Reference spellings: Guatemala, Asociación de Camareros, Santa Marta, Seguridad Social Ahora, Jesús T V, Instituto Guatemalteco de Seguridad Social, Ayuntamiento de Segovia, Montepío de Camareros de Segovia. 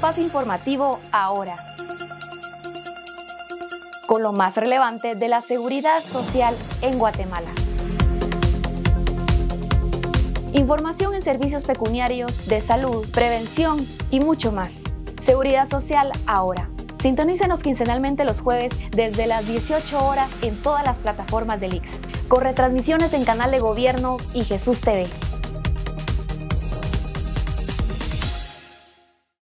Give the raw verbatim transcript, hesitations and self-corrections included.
espacio informativo ahora, con lo más relevante de la seguridad social en Guatemala. Información en servicios pecuniarios, de salud, prevención y mucho más. Seguridad Social ahora. Sintonícenos quincenalmente los jueves desde las dieciocho horas en todas las plataformas del I C S, con retransmisiones en Canal de Gobierno y Jesús T V.